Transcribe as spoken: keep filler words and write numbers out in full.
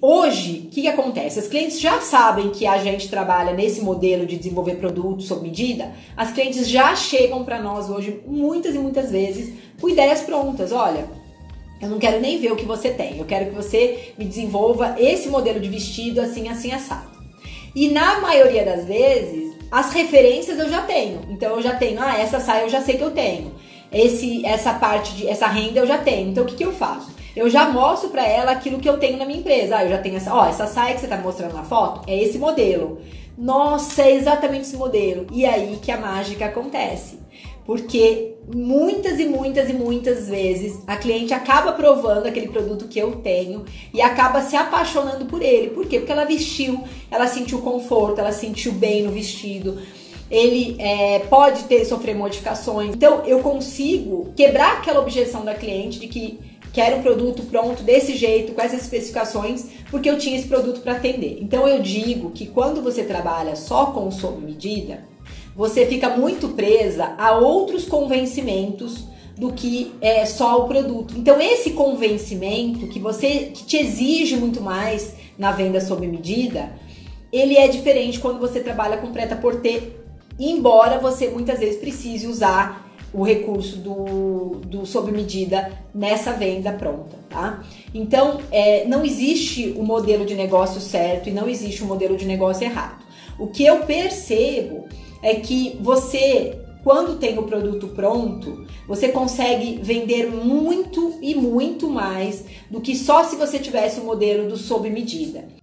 Hoje, o que, que acontece? As clientes já sabem que a gente trabalha nesse modelo de desenvolver produtos sob medida. As clientes já chegam para nós hoje muitas e muitas vezes com ideias prontas. Olha, eu não quero nem ver o que você tem, eu quero que você me desenvolva esse modelo de vestido assim, assim, assado. E na maioria das vezes, as referências eu já tenho. Então eu já tenho, ah, essa saia eu já sei que eu tenho. Esse, essa parte, de, essa renda eu já tenho. Então o que, que eu faço? Eu já mostro pra ela aquilo que eu tenho na minha empresa. Ah, eu já tenho essa, ó, essa saia que você tá mostrando na foto, é esse modelo. Nossa, é exatamente esse modelo. E aí que a mágica acontece. Porque muitas e muitas e muitas vezes a cliente acaba provando aquele produto que eu tenho e acaba se apaixonando por ele. Por quê? Porque ela vestiu, ela sentiu conforto, ela sentiu bem no vestido. Ele é, pode ter, sofrer modificações. Então eu consigo quebrar aquela objeção da cliente de que quero um produto pronto desse jeito, com essas especificações, porque eu tinha esse produto para atender. Então eu digo que quando você trabalha só com sob medida, você fica muito presa a outros convencimentos do que é só o produto. Então esse convencimento que você que te exige muito mais na venda sob medida, ele é diferente quando você trabalha com prêt-à-porter, embora você muitas vezes precise usar o recurso do, do sob medida nessa venda pronta, tá? Então, é, não existe o modelo de negócio certo e não existe o modelo de negócio errado. O que eu percebo é que você, quando tem o produto pronto, você consegue vender muito e muito mais do que só se você tivesse o modelo do sob medida.